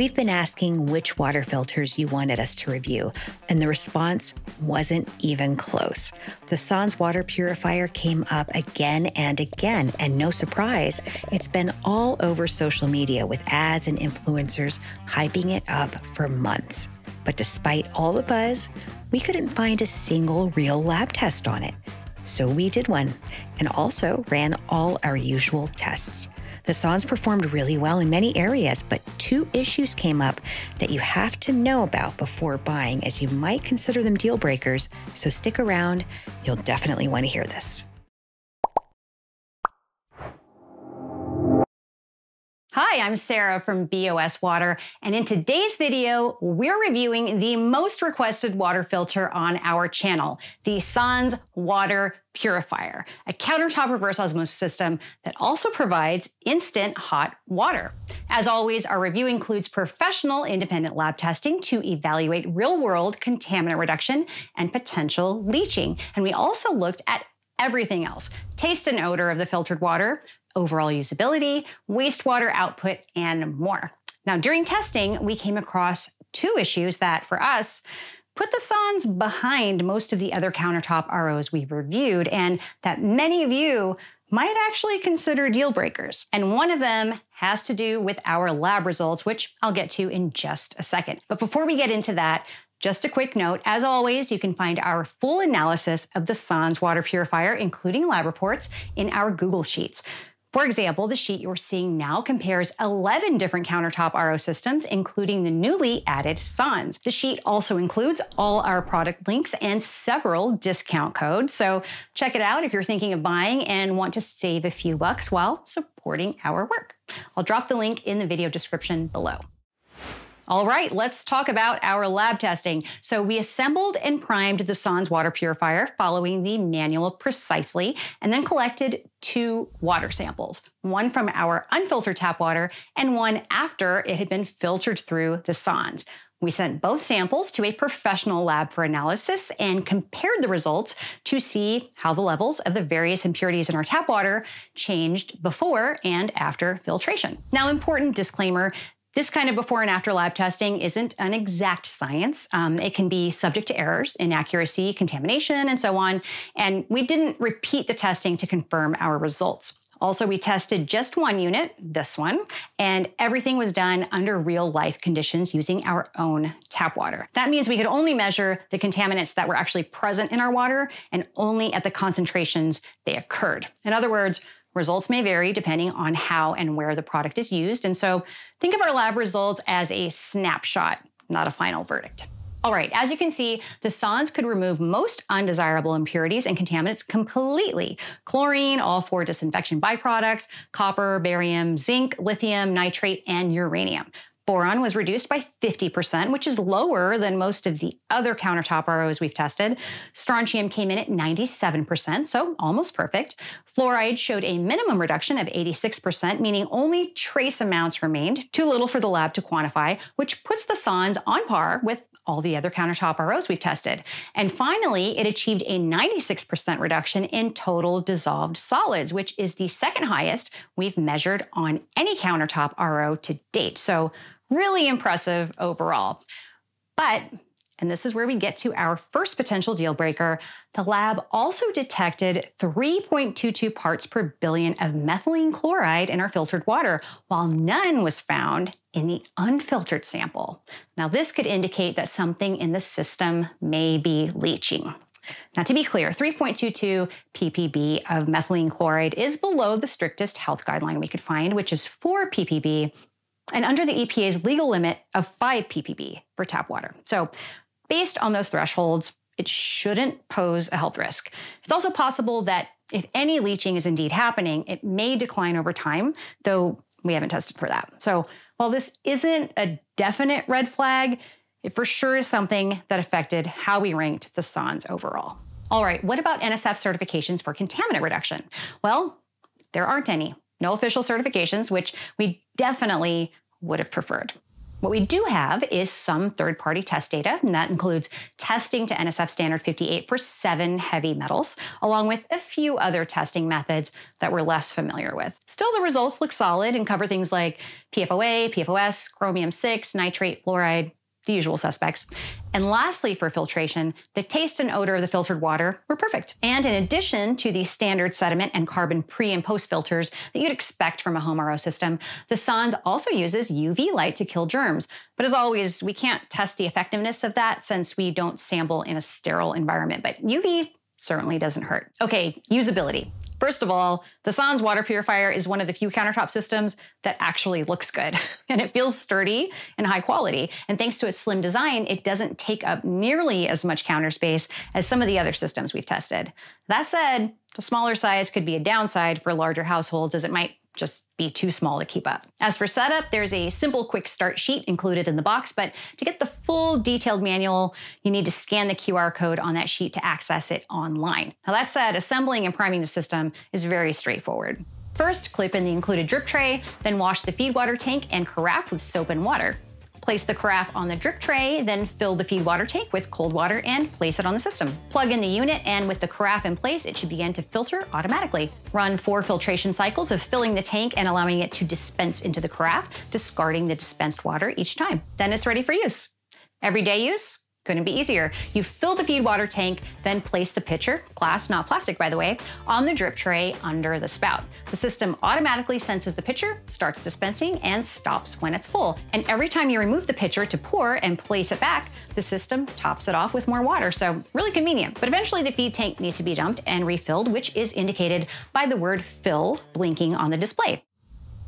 We've been asking which water filters you wanted us to review, and the response wasn't even close. The Sans Water Purifier came up again and again, and no surprise, it's been all over social media with ads and influencers hyping it up for months. But despite all the buzz, we couldn't find a single real lab test on it. So we did one, and also ran all our usual tests. The Sans performed really well in many areas, but two issues came up that you have to know about before buying, as you might consider them deal breakers, so stick around, you'll definitely want to hear this. Hi, I'm Sarah from BOS Water, and in today's video, we're reviewing the most requested water filter on our channel, the Sans Water Purifier, a countertop reverse osmosis system that also provides instant hot water. As always, our review includes professional independent lab testing to evaluate real-world contaminant reduction and potential leaching. And we also looked at everything else: taste and odor of the filtered water, overall usability, wastewater output, and more. Now, during testing, we came across two issues that, for us, put the Sans behind most of the other countertop ROs we've reviewed, and that many of you might actually consider deal breakers. And one of them has to do with our lab results, which I'll get to in just a second. But before we get into that, just a quick note, as always, you can find our full analysis of the Sans Water Purifier, including lab reports, in our Google Sheets. For example, the sheet you're seeing now compares 11 different countertop RO systems, including the newly added Sans. The sheet also includes all our product links and several discount codes, so check it out if you're thinking of buying and want to save a few bucks while supporting our work. I'll drop the link in the video description below. All right, let's talk about our lab testing. So we assembled and primed the Sans Water Purifier following the manual precisely, and then collected two water samples, one from our unfiltered tap water and one after it had been filtered through the Sans. We sent both samples to a professional lab for analysis and compared the results to see how the levels of the various impurities in our tap water changed before and after filtration. Now, important disclaimer, this kind of before and after lab testing isn't an exact science. It can be subject to errors, inaccuracy, contamination, and so on. And we didn't repeat the testing to confirm our results. Also, we tested just one unit, this one, and everything was done under real life conditions using our own tap water. That means we could only measure the contaminants that were actually present in our water and only at the concentrations they occurred. In other words, results may vary depending on how and where the product is used, and so think of our lab results as a snapshot, not a final verdict. All right, as you can see, the Sans could remove most undesirable impurities and contaminants completely. Chlorine, all four disinfection byproducts, copper, barium, zinc, lithium, nitrate, and uranium. Boron was reduced by 50%, which is lower than most of the other countertop ROs we've tested. Strontium came in at 97%, so almost perfect. Fluoride showed a minimum reduction of 86%, meaning only trace amounts remained, too little for the lab to quantify, which puts the Sans on par with all the other countertop ROs we've tested. And finally, it achieved a 96% reduction in total dissolved solids, which is the second highest we've measured on any countertop RO to date. So really impressive overall. But, and this is where we get to our first potential deal breaker, the lab also detected 3.22 parts per billion of methylene chloride in our filtered water, while none was found in the unfiltered sample. Now, this could indicate that something in the system may be leaching. Now, to be clear, 3.22 ppb of methylene chloride is below the strictest health guideline we could find, which is 4 ppb, and under the EPA's legal limit of 5 ppb for tap water. So, based on those thresholds, it shouldn't pose a health risk. It's also possible that if any leaching is indeed happening, it may decline over time, though we haven't tested for that. So while this isn't a definite red flag, it for sure is something that affected how we ranked the Sans overall. All right, what about NSF certifications for contaminant reduction? Well, there aren't any. No official certifications, which we definitely would have preferred. What we do have is some third-party test data, and that includes testing to NSF standard 58 for 7 heavy metals, along with a few other testing methods that we're less familiar with. Still, the results look solid and cover things like PFOA, PFOS, chromium-6, nitrate, fluoride, the usual suspects. And lastly, for filtration, the taste and odor of the filtered water were perfect. And in addition to the standard sediment and carbon pre and post filters that you'd expect from a home RO system, the Sans also uses UV light to kill germs. But as always, we can't test the effectiveness of that since we don't sample in a sterile environment, but UV certainly doesn't hurt. Okay, usability. First of all, the Sans Water Purifier is one of the few countertop systems that actually looks good, and it feels sturdy and high quality. And thanks to its slim design, it doesn't take up nearly as much counter space as some of the other systems we've tested. That said, the smaller size could be a downside for larger households, as it might just be too small to keep up. As for setup, there's a simple quick start sheet included in the box, but to get the full detailed manual, you need to scan the QR code on that sheet to access it online. Now that said, assembling and priming the system is very straightforward. First, clip in the included drip tray, then wash the feed water tank and carafe with soap and water. Place the carafe on the drip tray, then fill the feed water tank with cold water and place it on the system. Plug in the unit, and with the carafe in place, it should begin to filter automatically. Run 4 filtration cycles of filling the tank and allowing it to dispense into the carafe, discarding the dispensed water each time. Then it's ready for use. Everyday use couldn't be easier. You fill the feed water tank, then place the pitcher, glass, not plastic by the way, on the drip tray under the spout. The system automatically senses the pitcher, starts dispensing, and stops when it's full. And every time you remove the pitcher to pour and place it back, the system tops it off with more water, so really convenient. But eventually the feed tank needs to be dumped and refilled, which is indicated by the word fill blinking on the display.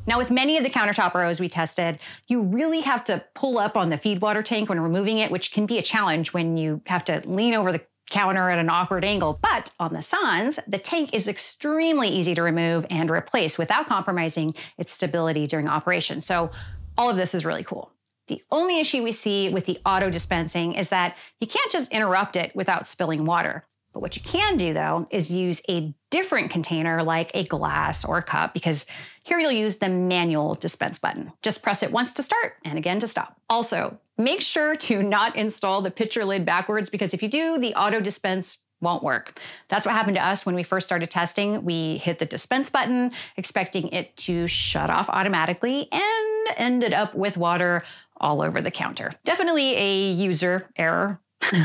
Now, with many of the countertop ROs we tested, you really have to pull up on the feed water tank when removing it, which can be a challenge when you have to lean over the counter at an awkward angle. But on the Sans, the tank is extremely easy to remove and replace without compromising its stability during operation. So all of this is really cool. The only issue we see with the auto dispensing is that you can't just interrupt it without spilling water. But what you can do, though, is use a different container like a glass or a cup, because here you'll use the manual dispense button. Just press it once to start and again to stop. Also, make sure to not install the pitcher lid backwards, because if you do, the auto dispense won't work. That's what happened to us when we first started testing. We hit the dispense button, expecting it to shut off automatically, and ended up with water all over the counter. Definitely a user error.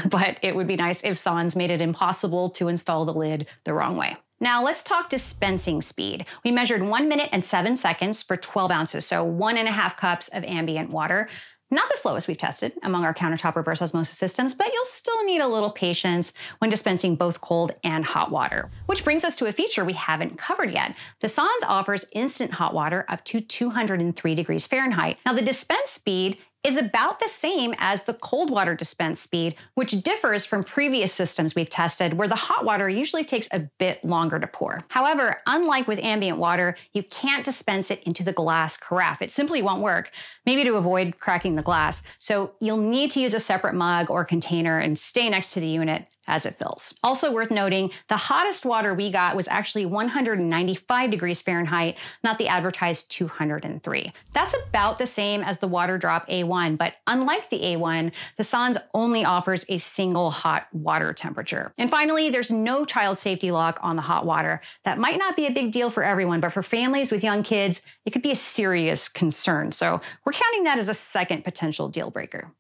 But it would be nice if Sans made it impossible to install the lid the wrong way. Now let's talk dispensing speed. We measured 1 minute and 7 seconds for 12 ounces, so 1.5 cups of ambient water. Not the slowest we've tested among our countertop reverse osmosis systems, but you'll still need a little patience when dispensing both cold and hot water. Which brings us to a feature we haven't covered yet. The Sans offers instant hot water up to 203 degrees Fahrenheit. Now the dispense speed is about the same as the cold water dispense speed, which differs from previous systems we've tested, where the hot water usually takes a bit longer to pour. However, unlike with ambient water, you can't dispense it into the glass carafe. It simply won't work, maybe to avoid cracking the glass. So you'll need to use a separate mug or container and stay next to the unit as it fills. Also worth noting, the hottest water we got was actually 195 degrees Fahrenheit, not the advertised 203. That's about the same as the Waterdrop A1, but unlike the A1, the Sans only offers a single hot water temperature. And finally, there's no child safety lock on the hot water. That might not be a big deal for everyone, but for families with young kids, it could be a serious concern. So we're counting that as a second potential deal breaker.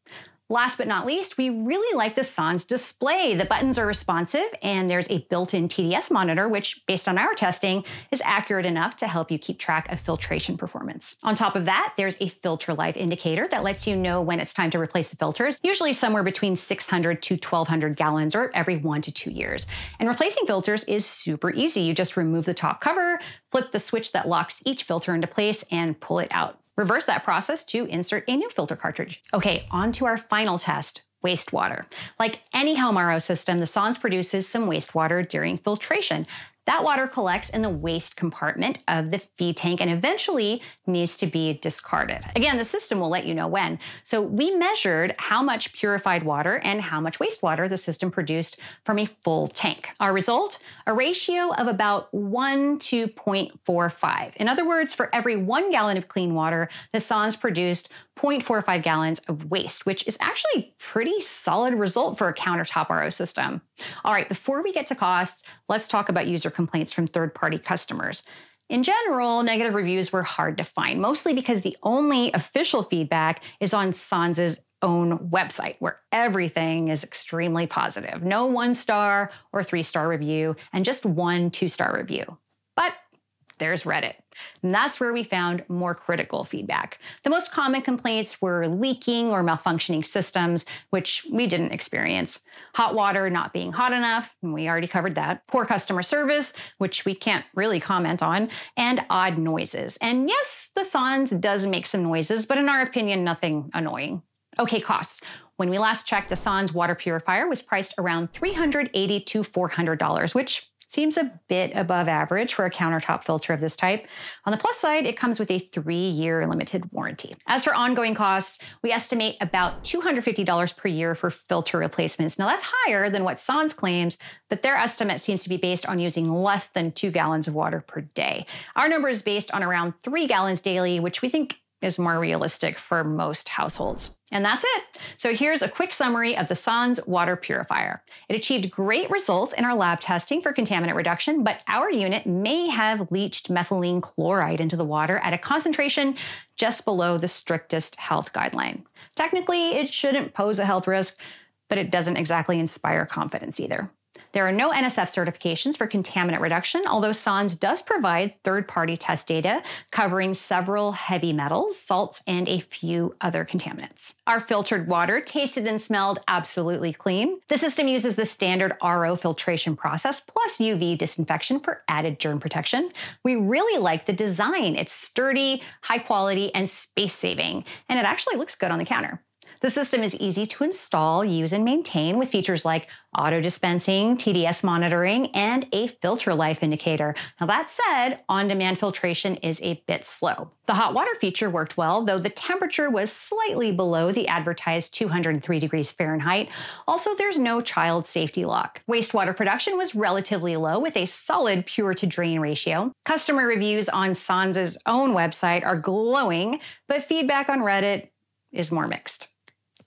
Last but not least, we really like the Sans display. The buttons are responsive, and there's a built-in TDS monitor, which, based on our testing, is accurate enough to help you keep track of filtration performance. On top of that, there's a filter life indicator that lets you know when it's time to replace the filters, usually somewhere between 600 to 1,200 gallons, or every 1 to 2 years. And replacing filters is super easy. You just remove the top cover, flip the switch that locks each filter into place, and pull it out. Reverse that process to insert a new filter cartridge. Okay, on to our final test, wastewater. Like any home RO system, the Sans produces some wastewater during filtration. That water collects in the waste compartment of the feed tank and eventually needs to be discarded. Again, the system will let you know when. So we measured how much purified water and how much wastewater the system produced from a full tank. Our result, a ratio of about 1 to 0.45. In other words, for every 1 gallon of clean water, the Sans produced 0.45 gallons of waste, which is actually a pretty solid result for a countertop RO system. All right, before we get to costs, let's talk about user complaints from third-party customers. In general, negative reviews were hard to find, mostly because the only official feedback is on Sans's own website, where everything is extremely positive. No 1-star or 3-star review, and just 1 2-star review. But there's Reddit. And that's where we found more critical feedback. The most common complaints were leaking or malfunctioning systems, which we didn't experience. Hot water not being hot enough, and we already covered that. Poor customer service, which we can't really comment on, and odd noises. And yes, the Sans does make some noises, but in our opinion, nothing annoying. Okay, costs. When we last checked, the Sans water purifier was priced around $380 to $400, which seems a bit above average for a countertop filter of this type. On the plus side, it comes with a 3-year limited warranty. As for ongoing costs, we estimate about $250 per year for filter replacements. Now that's higher than what Sans claims, but their estimate seems to be based on using less than 2 gallons of water per day. Our number is based on around 3 gallons daily, which we think is more realistic for most households. And that's it. So here's a quick summary of the Sans water purifier. It achieved great results in our lab testing for contaminant reduction, but our unit may have leached methylene chloride into the water at a concentration just below the strictest health guideline. Technically, it shouldn't pose a health risk, but it doesn't exactly inspire confidence either. There are no NSF certifications for contaminant reduction, although Sans does provide third-party test data covering several heavy metals, salts, and a few other contaminants. Our filtered water tasted and smelled absolutely clean. The system uses the standard RO filtration process plus UV disinfection for added germ protection. We really like the design. It's sturdy, high quality, and space-saving, and it actually looks good on the counter. The system is easy to install, use, and maintain with features like auto dispensing, TDS monitoring, and a filter life indicator. Now that said, on-demand filtration is a bit slow. The hot water feature worked well, though the temperature was slightly below the advertised 203 degrees Fahrenheit. Also, there's no child safety lock. Wastewater production was relatively low with a solid pure-to-drain ratio. Customer reviews on Sans's own website are glowing, but feedback on Reddit is more mixed.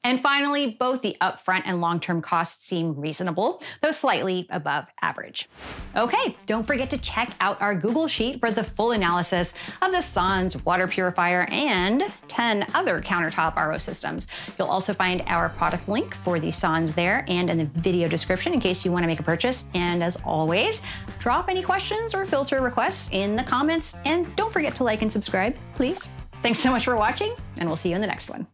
And finally, both the upfront and long-term costs seem reasonable, though slightly above average. Okay, don't forget to check out our Google Sheet for the full analysis of the Sans water purifier and 10 other countertop RO systems. You'll also find our product link for the Sans there and in the video description in case you want to make a purchase. And as always, drop any questions or filter requests in the comments, and don't forget to like and subscribe, please. Thanks so much for watching, and we'll see you in the next one.